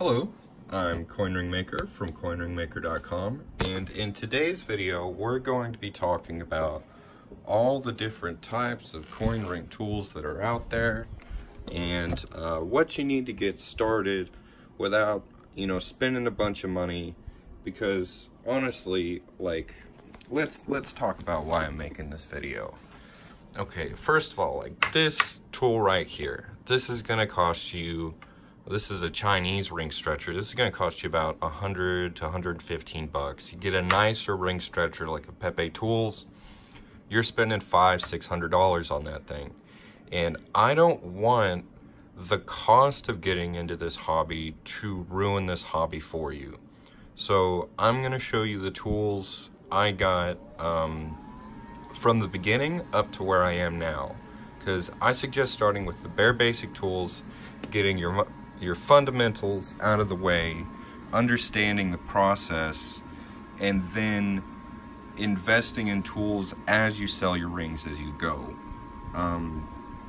Hello, I'm CoinRingmaker from CoinRingmaker.com, and in today's video we're going to be talking about all the different types of coin ring tools that are out there and what you need to get started without, you know, spending a bunch of money. Because honestly, like, let's talk about why I'm making this video. Okay, first of all, like, this tool right here, this is gonna cost you, this is a Chinese ring stretcher. This is going to cost you about 100 to 115 bucks. You get a nicer ring stretcher like a Pepe Tools, you're spending $500-$600 on that thing. And I don't want the cost of getting into this hobby to ruin this hobby for you. So I'm going to show you the tools I got from the beginning up to where I am now, because I suggest starting with the bare basic tools, getting your fundamentals out of the way, understanding the process, and then investing in tools as you sell your rings as you go.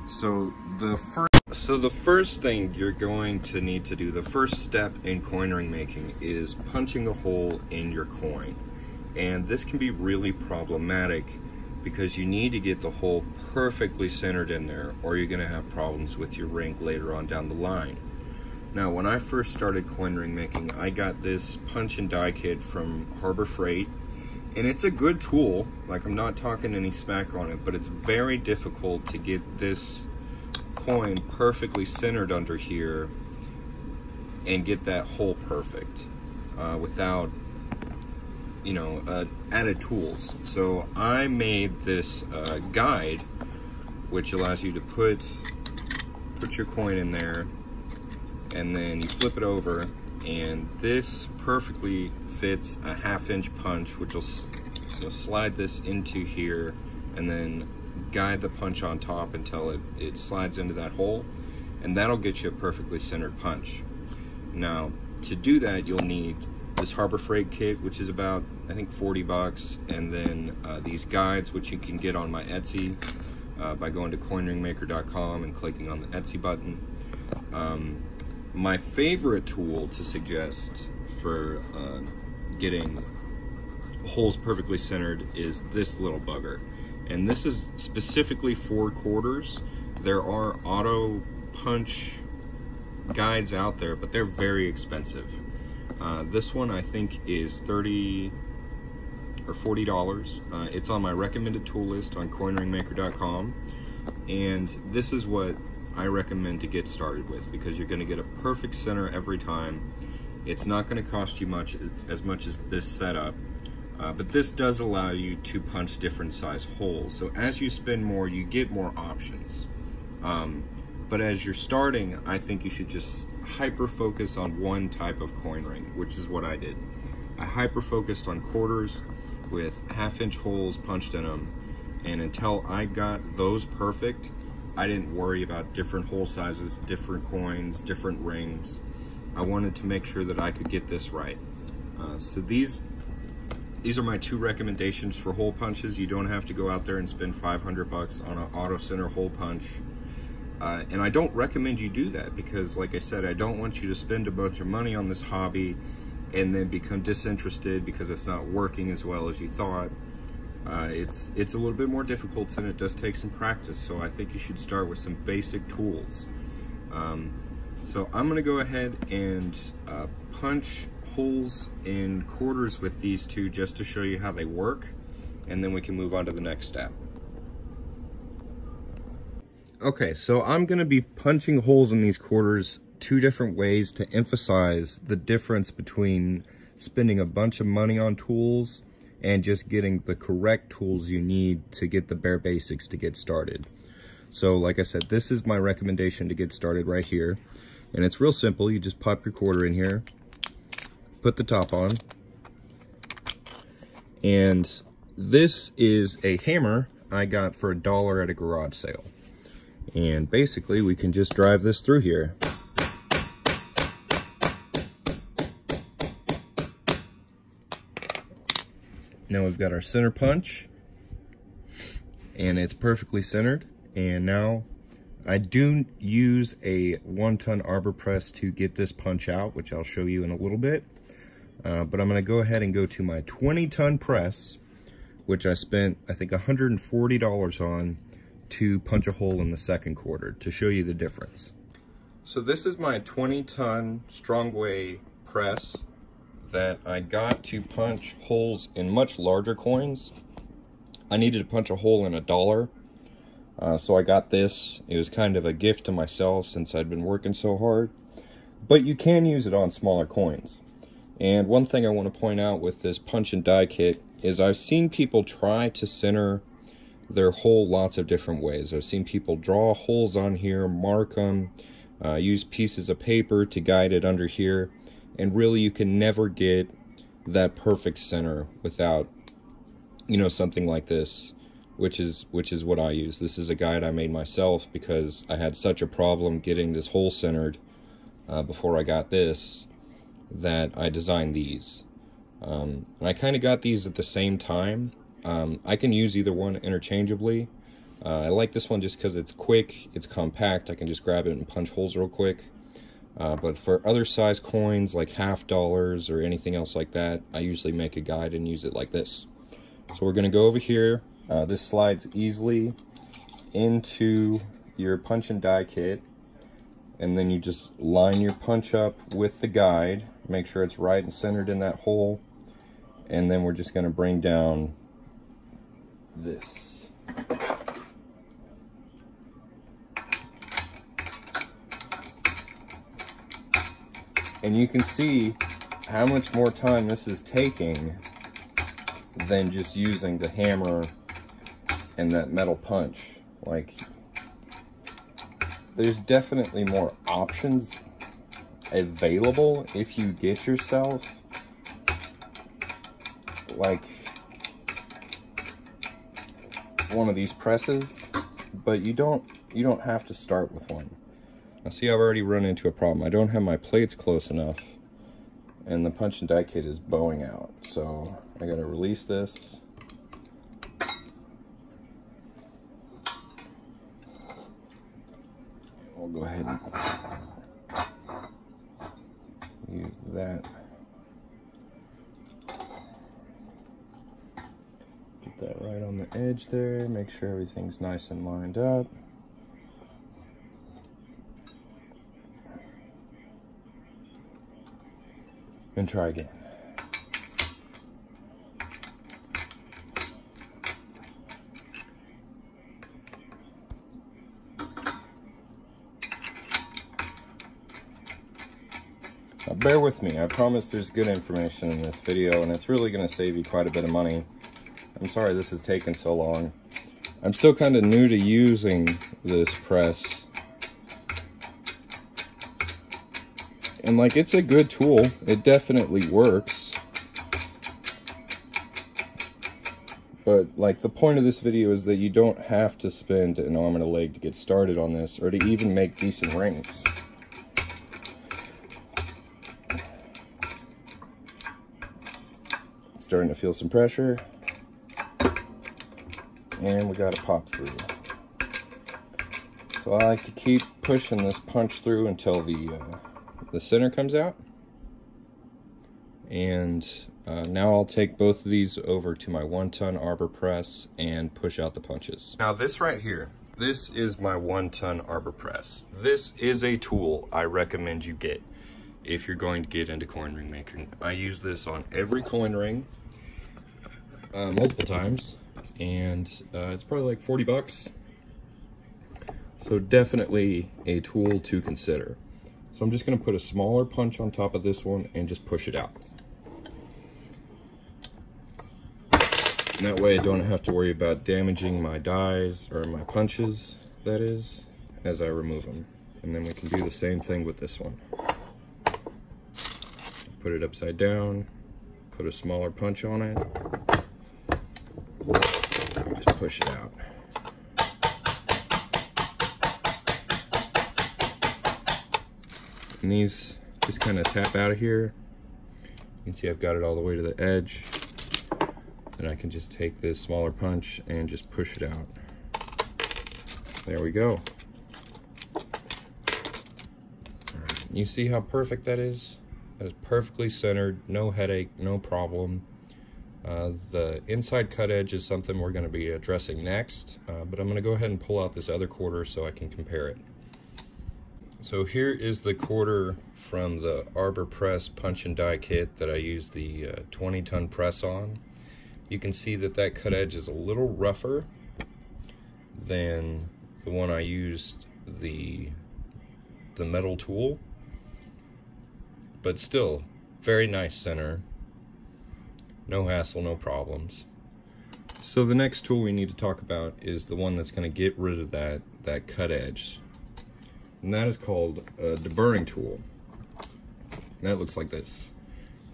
So the first thing you're going to need to do, the first step in coin ring making, is punching a hole in your coin. And this can be really problematic because you need to get the hole perfectly centered in there, or you're gonna have problems with your ring later on down the line. Now, when I first started coin ring making, I got this punch and die kit from Harbor Freight, and it's a good tool. Like, I'm not talking any smack on it, but it's very difficult to get this coin perfectly centered under here and get that hole perfect without, you know, added tools. So I made this guide, which allows you to put your coin in there, and then you flip it over, and this perfectly fits a 1/2 inch punch, which will, you'll slide this into here and then guide the punch on top until it slides into that hole, and that'll get you a perfectly centered punch. Now, to do that, you'll need this Harbor Freight kit, which is about, I think, 40 bucks, and then these guides, which you can get on my Etsy by going to coinringmaker.com and clicking on the Etsy button. My favorite tool to suggest for getting holes perfectly centered is this little bugger. And this is specifically for quarters. There are auto punch guides out there, but they're very expensive. This one, I think, is $30 or $40. It's on my recommended tool list on coinringmaker.com. And this is what I recommend to get started with, because you're going to get a perfect center every time. It's not going to cost you much as this setup, but this does allow you to punch different size holes. So as you spend more, you get more options. But as you're starting, I think you should just hyper focus on one type of coin ring, which is what I did. I hyper focused on quarters with 1/2 inch holes punched in them, and until I got those perfect, I didn't worry about different hole sizes, different coins, different rings. I wanted to make sure that I could get this right. So these are my two recommendations for hole punches. You don't have to go out there and spend 500 bucks on an auto center hole punch. And I don't recommend you do that because, like I said, I don't want you to spend a bunch of money on this hobby and then become disinterested because it's not working as well as you thought. It's a little bit more difficult, and it does take some practice, so I think you should start with some basic tools. So I'm going to go ahead and punch holes in quarters with these two just to show you how they work, and then we can move on to the next step. Okay, so I'm going to be punching holes in these quarters two different ways to emphasize the difference between spending a bunch of money on tools and just getting the correct tools you need to get the bare basics to get started. So like I said, this is my recommendation to get started right here. And it's real simple. You just pop your quarter in here, put the top on. And this is a hammer I got for $1 at a garage sale. And basically we can just drive this through here. Now we've got our center punch, and it's perfectly centered. And now I do use a 1-ton arbor press to get this punch out, which I'll show you in a little bit. But I'm going to go ahead and go to my 20-ton press, which I spent, I think, $140 on to punch a hole in the second quarter to show you the difference. So this is my 20-ton Strongway press that I got to punch holes in much larger coins. I needed to punch a hole in $1. So I got this. It was kind of a gift to myself since I'd been working so hard. But you can use it on smaller coins. And one thing I want to point out with this punch and die kit is I've seen people try to center their hole lots of different ways. I've seen people draw holes on here, mark them, use pieces of paper to guide it under here. And really, you can never get that perfect center without, you know, something like this, which is what I use. This is a guide I made myself because I had such a problem getting this hole centered before I got this, that I designed these. And I kind of got these at the same time. I can use either one interchangeably. I like this one just because it's quick, it's compact, I can just grab it and punch holes real quick. But for other size coins like $0.50 or anything else like that, I usually make a guide and use it like this. So we're going to go over here. This slides easily into your punch and die kit. And then you just line your punch up with the guide. Make sure it's right and centered in that hole. And then we're just going to bring down this. And you can see how much more time this is taking than just using the hammer and that metal punch. Like, there's definitely more options available if you get yourself, like, one of these presses, but you don't have to start with one. Now see, I've already run into a problem. I don't have my plates close enough, and the punch and die kit is bowing out. So I gotta release this. We'll go ahead and use that. Get that right on the edge there. Make sure everything's nice and lined up. And try again. Now bear with me, I promise there's good information in this video, and it's really going to save you quite a bit of money. I'm sorry this has taken so long. I'm still kind of new to using this press. And like, it's a good tool, it definitely works, but like, the point of this video is that you don't have to spend an arm and a leg to get started on this, or to even make decent rings. It's starting to feel some pressure, and we got to pop through. So I like to keep pushing this punch through until the center comes out. And now I'll take both of these over to my 1-ton arbor press and push out the punches. Now this right here, this is my 1-ton arbor press. This is a tool I recommend you get if you're going to get into coin ring making. I use this on every coin ring multiple times, and it's probably like 40 bucks. So definitely a tool to consider. So I'm just going to put a smaller punch on top of this one and just push it out. And that way I don't have to worry about damaging my dies, or my punches, that is, as I remove them. And then we can do the same thing with this one. Put it upside down, put a smaller punch on it, and just push it out. And these just kind of tap out of here. You can see I've got it all the way to the edge. And I can just take this smaller punch and just push it out. There we go. You see how perfect that is? That is perfectly centered, no headache, no problem. The inside cut edge is something we're going to be addressing next, but I'm going to go ahead and pull out this other quarter so I can compare it. So here is the quarter from the Arbor Press punch and die kit that I used the 20-ton press on. You can see that that cut edge is a little rougher than the one I used the metal tool, but still very nice center. No hassle, no problems. So the next tool we need to talk about is the one that's going to get rid of that cut edge. And that is called a deburring tool. And that looks like this.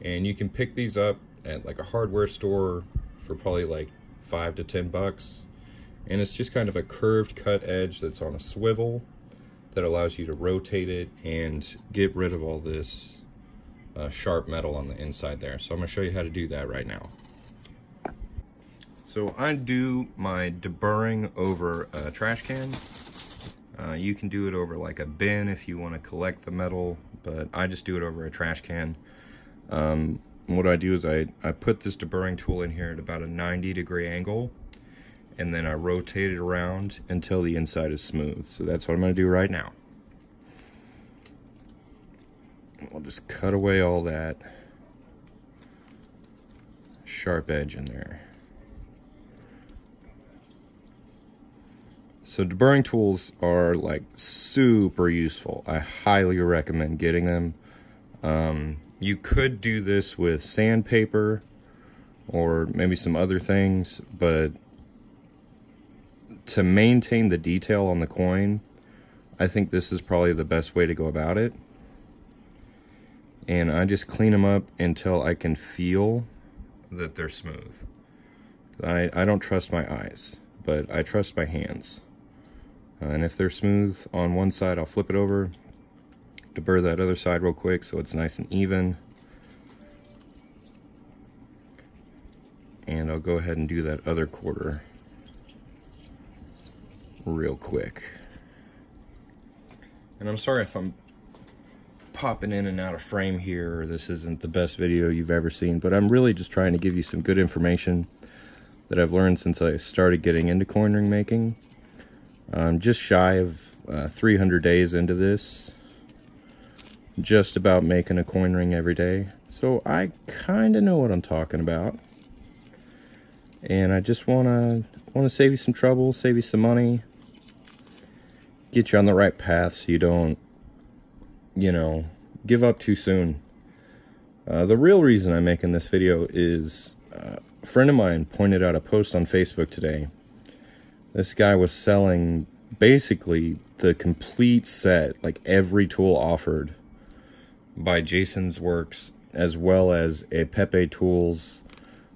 And you can pick these up at like a hardware store for probably like $5 to $10. And it's just kind of a curved cut edge that's on a swivel that allows you to rotate it and get rid of all this sharp metal on the inside there. So I'm going to show you how to do that right now. So I do my deburring over a trash can. You can do it over like a bin if you want to collect the metal, but I just do it over a trash can. What I do is I put this deburring tool in here at about a 90-degree angle, and then I rotate it around until the inside is smooth. So that's what I'm going to do right now. I'll just cut away all that sharp edge in there. So deburring tools are like super useful. I highly recommend getting them. You could do this with sandpaper or maybe some other things, but to maintain the detail on the coin, I think this is probably the best way to go about it. And I just clean them up until I can feel that they're smooth. I don't trust my eyes, but I trust my hands. And if they're smooth on one side, I'll flip it over, deburr that other side real quick so it's nice and even. And I'll go ahead and do that other quarter real quick. And I'm sorry if I'm popping in and out of frame here. This isn't the best video you've ever seen, but I'm really just trying to give you some good information that I've learned since I started getting into coin ring making. I'm just shy of 300 days into this, just about making a coin ring every day, so I kind of know what I'm talking about. And I just want to save you some trouble, save you some money, get you on the right path so you don't, you know, give up too soon. The real reason I'm making this video is a friend of mine pointed out a post on Facebook today. This guy was selling basically the complete set, like every tool offered by Jason's Works, as well as a Pepe Tools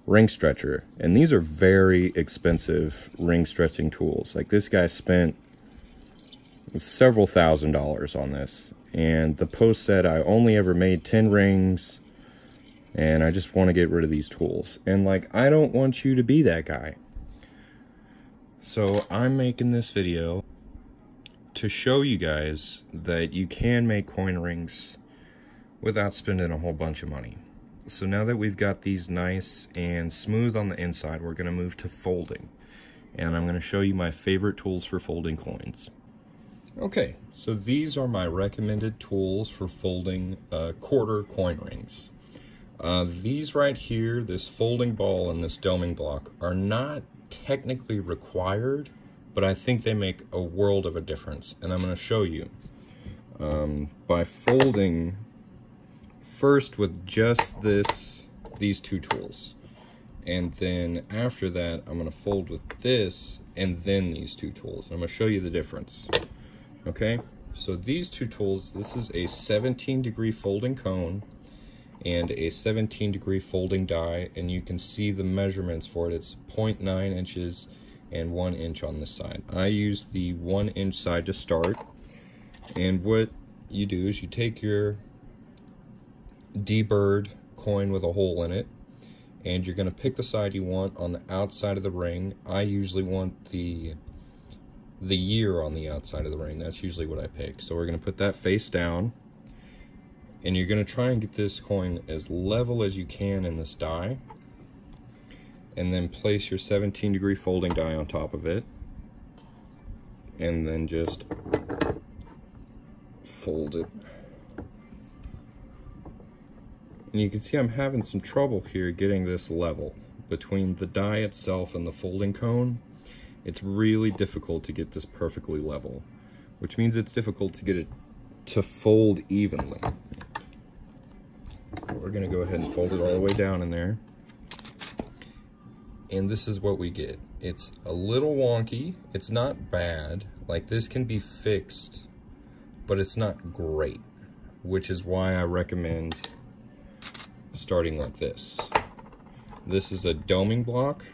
ring stretcher. And these are very expensive ring stretching tools. Like this guy spent several $1000s on this. And the post said, I only ever made 10 rings and I just want to get rid of these tools. And like, I don't want you to be that guy. So I'm making this video to show you guys that you can make coin rings without spending a whole bunch of money. So now that we've got these nice and smooth on the inside, we're going to move to folding. And I'm going to show you my favorite tools for folding coins. Okay, so these are my recommended tools for folding quarter coin rings. These right here, this folding ball and this doming block, are not technically required, but I think they make a world of a difference, and I'm going to show you. By folding first with just these two tools, and then after that, I'm going to fold with this and then these two tools. And I'm going to show you the difference. Okay, so these two tools, this is a 17-degree folding cone and a 17-degree folding die, and you can see the measurements for it. It's 0.9 inches and 1 inch on this side. I use the 1-inch side to start, and what you do is you take your deburred coin with a hole in it, and you're going to pick the side you want on the outside of the ring. I usually want the year on the outside of the ring. That's usually what I pick. So we're going to put that face down, and you're going to try and get this coin as level as you can in this die, and then place your 17 degree folding die on top of it, and then just fold it. And you can see I'm having some trouble here getting this level. Between the die itself and the folding cone, it's really difficult to get this perfectly level, which means it's difficult to get it to fold evenly. We're gonna go ahead and fold it all the way down in there. And this is what we get. It's a little wonky, it's not bad, like this can be fixed, but it's not great, which is why I recommend starting like this. This is a doming block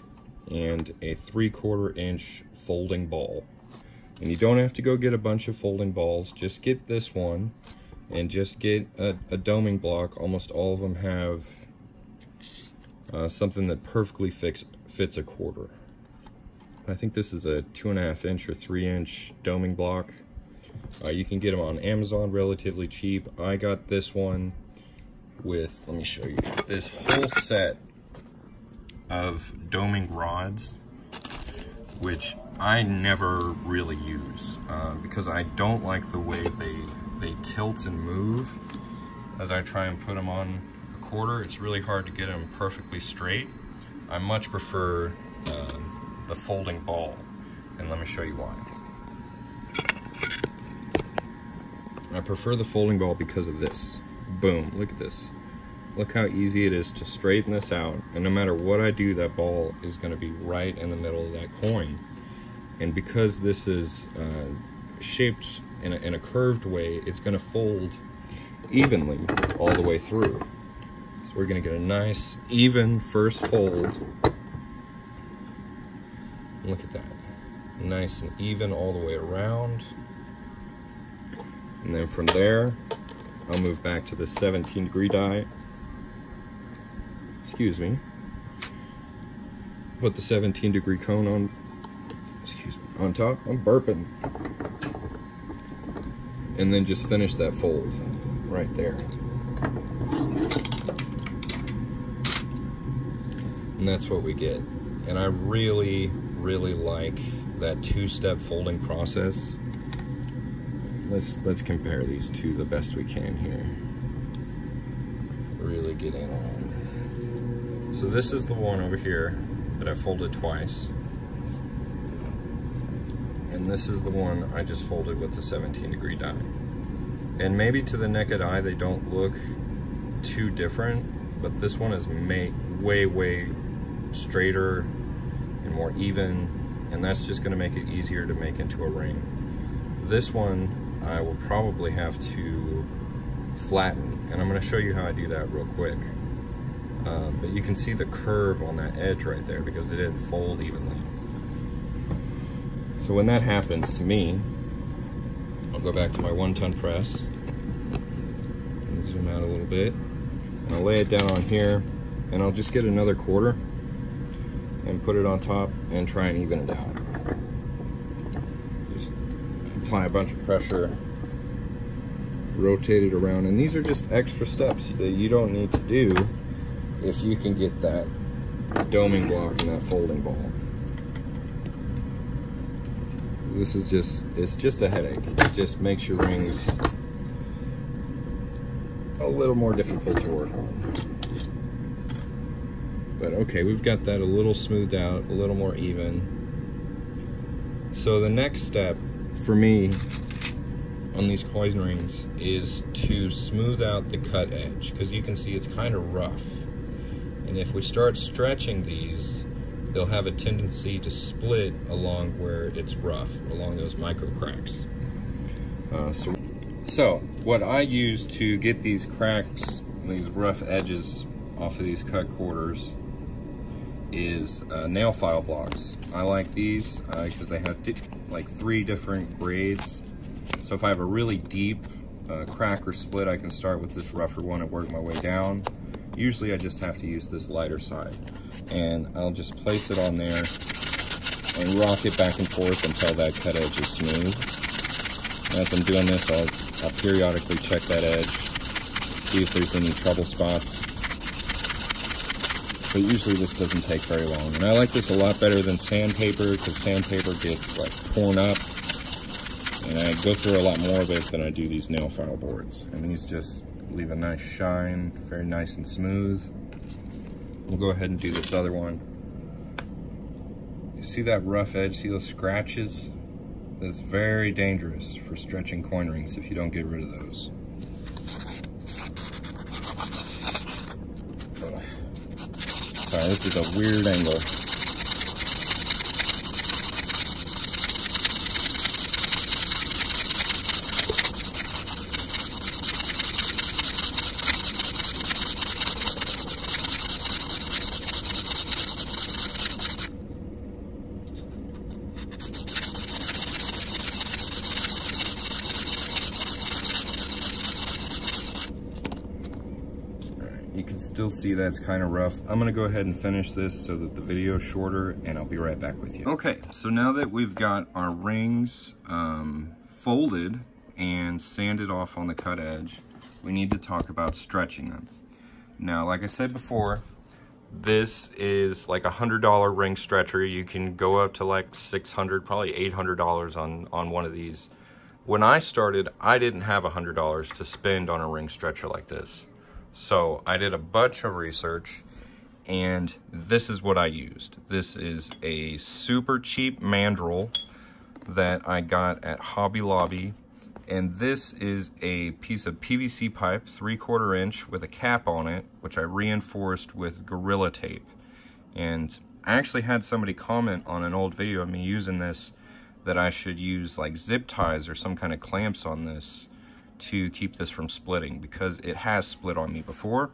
and a 3/4 inch folding ball. And you don't have to go get a bunch of folding balls, just get this one and just get a doming block. Almost all of them have something that perfectly fits a quarter. I think this is a 2.5 inch or 3 inch doming block. You can get them on Amazon relatively cheap. I got this one with, let me show you, this whole set of doming rods, which I never really use because I don't like the way they tilt and move as I try and put them on a quarter. It's really hard to get them perfectly straight. I much prefer the folding ball, and let me show you why. I prefer the folding ball because of this. Boom, look at this. Look how easy it is to straighten this out, and no matter what I do, that ball is going to be right in the middle of that coin. And because this is shaped in a curved way, it's going to fold evenly all the way through. So we're going to get a nice, even first fold. Look at that. Nice and even all the way around. And then from there, I'll move back to the 17 degree die. Excuse me. Put the 17 degree cone on, excuse me, on top. I'm burping. And then just finish that fold right there. And that's what we get. And I really, really like that two-step folding process. Let's compare these two the best we can here. Really get in on it. So this is the one over here that I folded twice. And this is the one I just folded with the 17 degree die. And maybe to the naked eye they don't look too different, but this one is way straighter and more even, and that's just gonna make it easier to make into a ring. This one I will probably have to flatten, and I'm going to show you how I do that real quick. But you can see the curve on that edge right there because it didn't fold evenly. So when that happens to me, I'll go back to my 1-ton press and zoom out a little bit, and I'll lay it down on here, and I'll just get another quarter and put it on top and try and even it out. Apply a bunch of pressure, rotate it around, and these are just extra steps that you don't need to do if you can get that doming block and that folding ball. This is just, it's just a headache. It just makes your rings a little more difficult to work on. But okay, we've got that a little smoothed out, a little more even. So the next step for me on these coin rings is to smooth out the cut edge, because you can see it's kind of rough, and if we start stretching these, they'll have a tendency to split along where it's rough, along those micro cracks. So what I use to get these cracks, these rough edges off of these cut quarters, is nail file blocks. I like these because they have like 3 different grades. So if I have a really deep crack or split, I can start with this rougher one and work my way down. Usually I just have to use this lighter side, and I'll just place it on there and rock it back and forth until that cut edge is smooth. And as I'm doing this, I'll periodically check that edge, see if there's any trouble spots. But usually this doesn't take very long. And I like this a lot better than sandpaper, because sandpaper gets like torn up. And I go through a lot more of it than I do these nail file boards. And these just leave a nice shine, very nice and smooth. We'll go ahead and do this other one. You see that rough edge, see those scratches? That's very dangerous for stretching coin rings if you don't get rid of those. Ugh. Sorry, this is a weird angle. Still see that's kind of rough. I'm gonna go ahead and finish this so that the video is shorter, and I'll be right back with you. Okay, so now that we've got our rings folded and sanded off on the cut edge, we need to talk about stretching them. Now, like I said before, this is like $100 ring stretcher. You can go up to like $600, probably $800 on one of these. When I started, I didn't have $100 to spend on a ring stretcher like this. So I did a bunch of research, and this is what I used. This is a super cheap mandrel that I got at Hobby Lobby. And this is a piece of PVC pipe, 3/4 inch with a cap on it, which I reinforced with Gorilla Tape. And I actually had somebody comment on an old video of me using this that I should use like zip ties or some kind of clamps on this to keep this from splitting, because it has split on me before.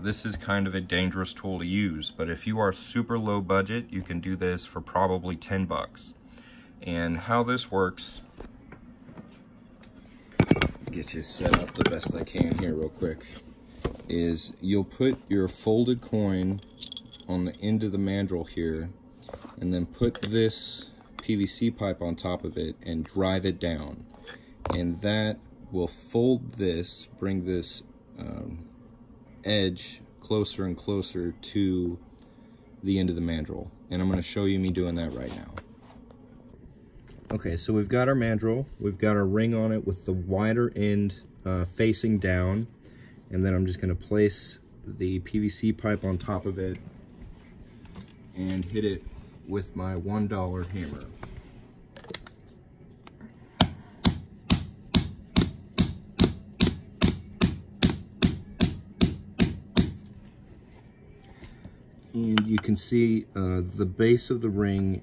This is kind of a dangerous tool to use, but if you are super low budget, you can do this for probably 10 bucks. And how this works, get you set up the best I can here real quick, is you'll put your folded coin on the end of the mandrel here, and then put this PVC pipe on top of it and drive it down. And that we'll fold this, bring this edge closer and closer to the end of the mandrel. And I'm gonna show you me doing that right now. Okay, so we've got our mandrel, we've got our ring on it with the wider end facing down. And then I'm just gonna place the PVC pipe on top of it and hit it with my $1 hammer. And you can see the base of the ring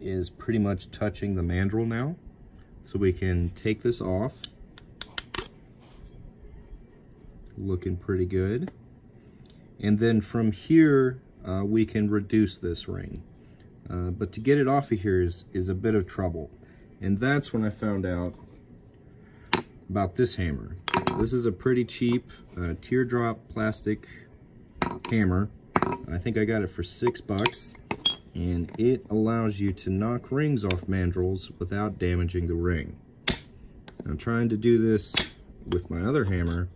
is pretty much touching the mandrel now. So we can take this off. Looking pretty good. And then from here, we can reduce this ring. But to get it off of here is a bit of trouble. And that's when I found out about this hammer. This is a pretty cheap teardrop plastic hammer. I think I got it for $6, and it allows you to knock rings off mandrels without damaging the ring. Now, trying to do this with my other hammer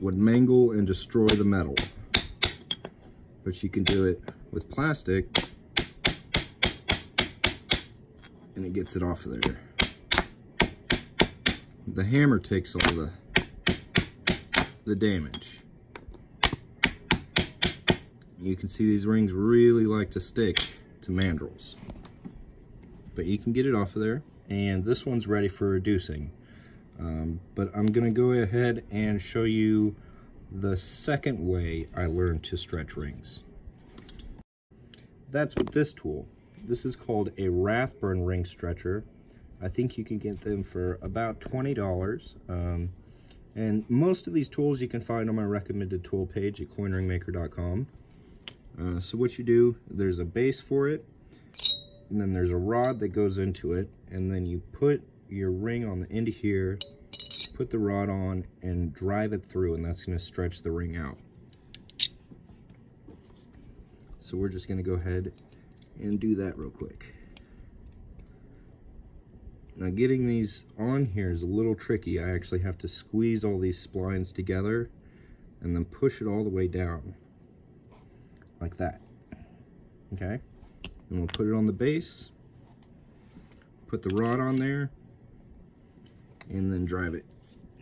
would mangle and destroy the metal, but you can do it with plastic and it gets it off of there. The hammer takes all the damage. You can see these rings really like to stick to mandrels. But you can get it off of there. And this one's ready for reducing. But I'm going to go ahead and show you the second way I learned to stretch rings. That's with this tool. This is called a Rathburn ring stretcher. I think you can get them for about $20. And most of these tools you can find on my recommended tool page at coinringmaker.com. So what you do, there's a base for it, and then there's a rod that goes into it, and then you put your ring on the end of here, put the rod on, and drive it through, and that's going to stretch the ring out. So we're just going to go ahead and do that real quick. Now getting these on here is a little tricky. I actually have to squeeze all these splines together and then push it all the way down like that. Okay, and we'll put it on the base, put the rod on there, and then drive it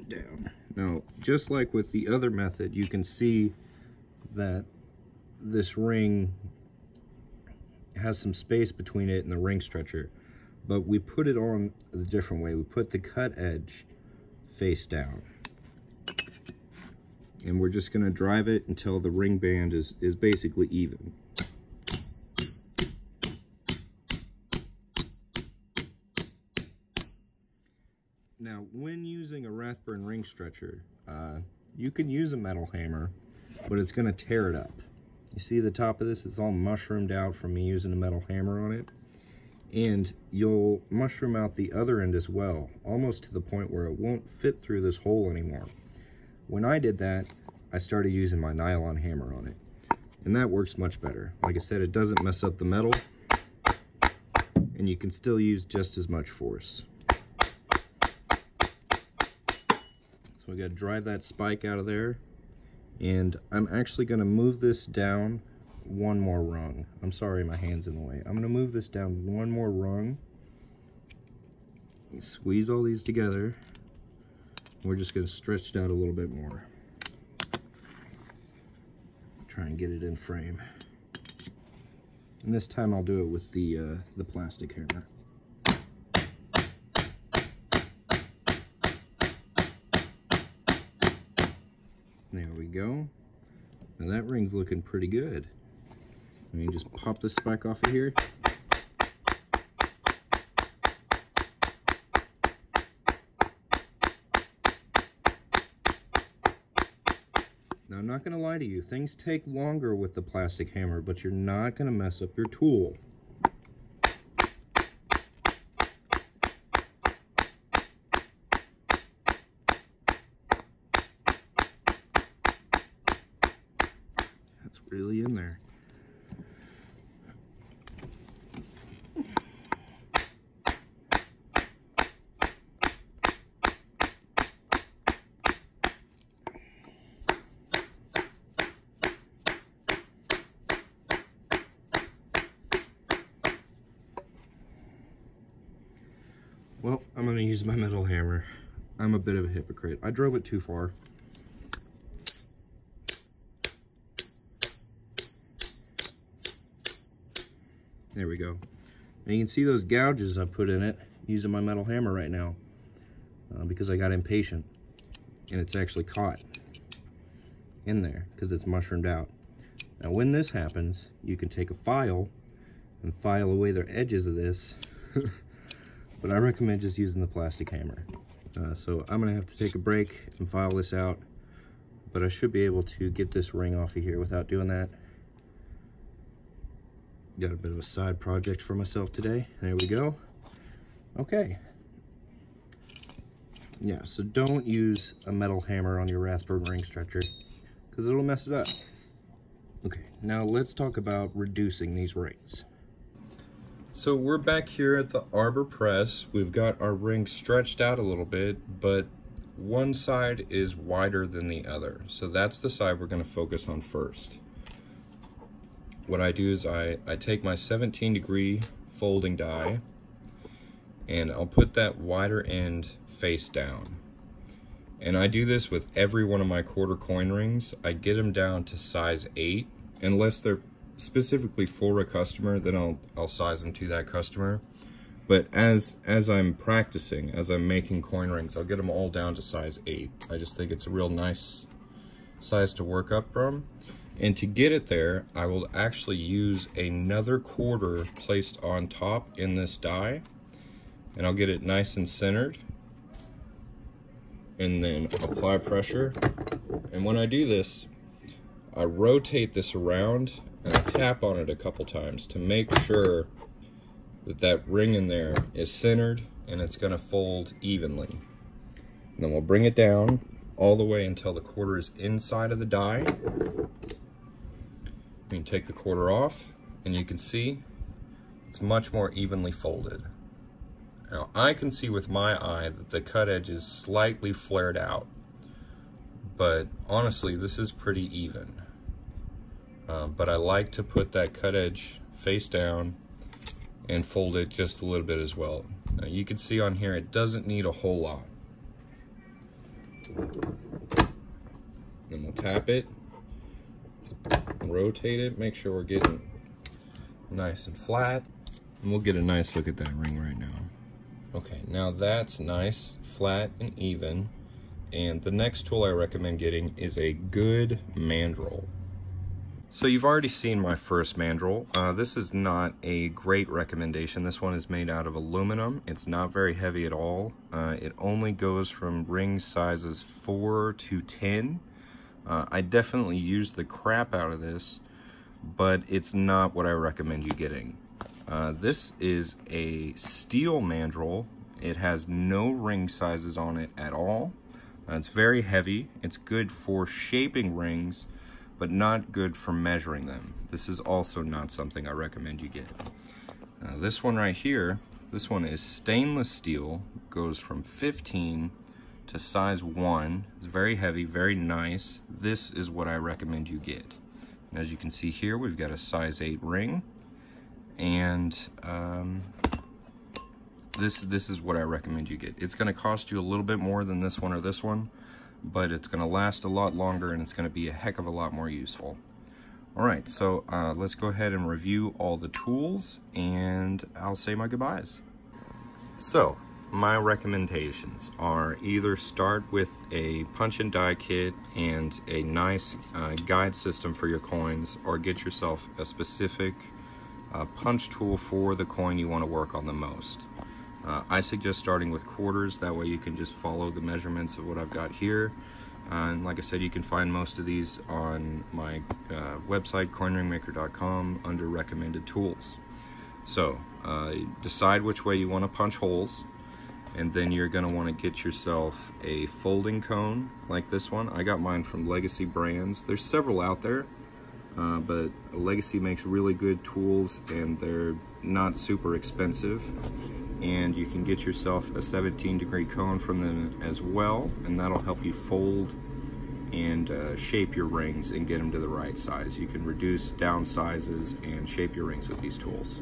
down. Now, just like with the other method, you can see that this ring has some space between it and the ring stretcher, but we put it on a different way. We put the cut edge face down, and we're just going to drive it until the ring band is basically even. Now, when using a Rathburn ring stretcher, you can use a metal hammer, but it's going to tear it up. You see the top of this? It's all mushroomed out from me using a metal hammer on it. And you'll mushroom out the other end as well, almost to the point where it won't fit through this hole anymore. When I did that, I started using my nylon hammer on it. And that works much better. Like I said, it doesn't mess up the metal, and you can still use just as much force. So we got to drive that spike out of there, and I'm actually going to move this down one more rung. I'm sorry, my hand's in the way. I'm going to move this down one more rung. Squeeze all these together. We're just going to stretch it out a little bit more. Try and get it in frame. And this time I'll do it with the plastic hammer. There we go. Now that ring's looking pretty good. And you just pop this spike off of here. Now I'm not gonna lie to you, things take longer with the plastic hammer, but you're not gonna mess up your tool. Really in there. Well, I'm going to use my metal hammer. I'm a bit of a hypocrite. I drove it too far. There we go. Now you can see those gouges I put in it using my metal hammer right now because I got impatient, and it's actually caught in there because it's mushroomed out. Now when this happens, you can take a file and file away the edges of this, but I recommend just using the plastic hammer. So I'm gonna have to take a break and file this out, but I should be able to get this ring off of here without doing that. Got a bit of a side project for myself today. There we go. Okay. Yeah, so don't use a metal hammer on your Rathburn ring stretcher because it'll mess it up. Okay, now let's talk about reducing these rings. So we're back here at the Arbor Press. We've got our ring stretched out a little bit, but one side is wider than the other. So that's the side we're going to focus on first. What I do is I take my 17-degree folding die, and I'll put that wider end face down. And I do this with every one of my quarter coin rings. I get them down to size 8, unless they're specifically for a customer, then I'll size them to that customer. But as I'm practicing, as I'm making coin rings, I'll get them all down to size 8. I just think it's a real nice size to work up from. And to get it there, I will actually use another quarter placed on top in this die, and I'll get it nice and centered, and then apply pressure. And when I do this, I rotate this around and I tap on it a couple times to make sure that that ring in there is centered and it's going to fold evenly. And then we'll bring it down all the way until the quarter is inside of the die. You can take the quarter off, and you can see it's much more evenly folded. Now I can see with my eye that the cut edge is slightly flared out, but honestly this is pretty even. But I like to put that cut edge face down and fold it just a little bit as well. Now you can see on here it doesn't need a whole lot. Then we'll tap it, rotate it, make sure we're getting nice and flat, and we'll get a nice look at that ring right now. Okay, now that's nice, flat, and even. And the next tool I recommend getting is a good mandrel. So you've already seen my first mandrel. This is not a great recommendation. This one is made out of aluminum. It's not very heavy at all. It only goes from ring sizes 4 to 10. I definitely used the crap out of this, but it's not what I recommend you getting. This is a steel mandrel. It has no ring sizes on it at all. It's very heavy. It's good for shaping rings, but not good for measuring them. This is also not something I recommend you get. This one right here, this one is stainless steel, goes from 15 to size 1. It's very heavy, very nice. This is what I recommend you get. And as you can see here, we've got a size 8 ring, and this is what I recommend you get. It's gonna cost you a little bit more than this one or this one, but it's gonna last a lot longer and it's gonna be a heck of a lot more useful. All right, so let's go ahead and review all the tools and I'll say my goodbyes. So my recommendations are either start with a punch and die kit and a nice guide system for your coins, or get yourself a specific punch tool for the coin you wanna work on the most. I suggest starting with quarters, that way you can just follow the measurements of what I've got here. And like I said, you can find most of these on my website, coinringmaker.com, under recommended tools. So decide which way you want to punch holes, and then you're going to want to get yourself a folding cone like this one. I got mine from Legacy Brands. There's several out there, but Legacy makes really good tools and they're not super expensive. And you can get yourself a 17-degree cone from them as well, and that'll help you fold and shape your rings and get them to the right size. You can reduce down sizes and shape your rings with these tools.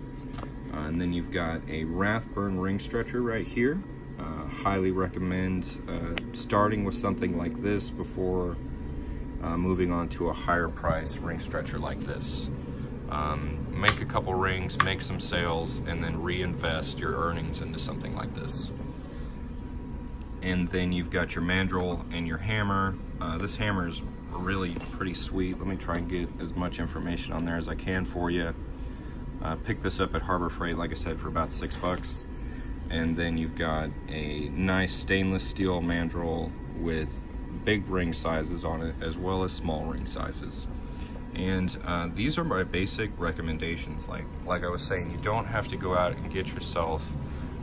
And then you've got a Rathburn ring stretcher right here. Highly recommend starting with something like this before moving on to a higher price ring stretcher like this. Make a couple rings, make some sales, and then reinvest your earnings into something like this. And then you've got your mandrel and your hammer. This hammer is really pretty sweet. Let me try and get as much information on there as I can for you. Pick this up at Harbor Freight, like I said, for about $6. And then you've got a nice stainless steel mandrel with big ring sizes on it, as well as small ring sizes. And these are my basic recommendations. Like I was saying, you don't have to go out and get yourself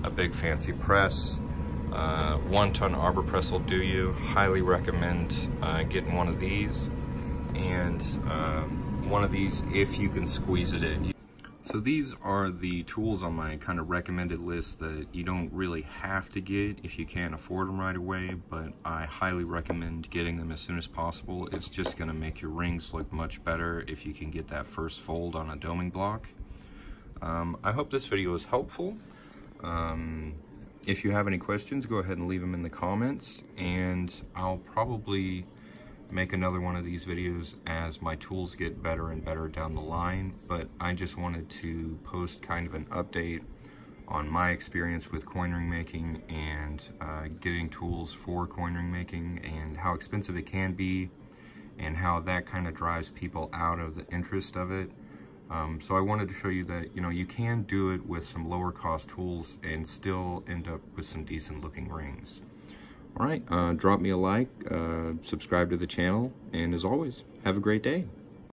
a big fancy press. 1-ton arbor press will do you. Highly recommend getting one of these, and one of these if you can squeeze it in. So these are the tools on my kind of recommended list that you don't really have to get if you can't afford them right away, but I highly recommend getting them as soon as possible. It's just going to make your rings look much better if you can get that first fold on a doming block. I hope this video was helpful. If you have any questions, go ahead and leave them in the comments, and I'll probably make another one of these videos as my tools get better and better down the line, but I just wanted to post kind of an update on my experience with coin ring making and getting tools for coin ring making, and how expensive it can be and how that kind of drives people out of the interest of it. So I wanted to show you that, you know, you can do it with some lower cost tools and still end up with some decent looking rings. All right, drop me a like, subscribe to the channel, and as always, have a great day.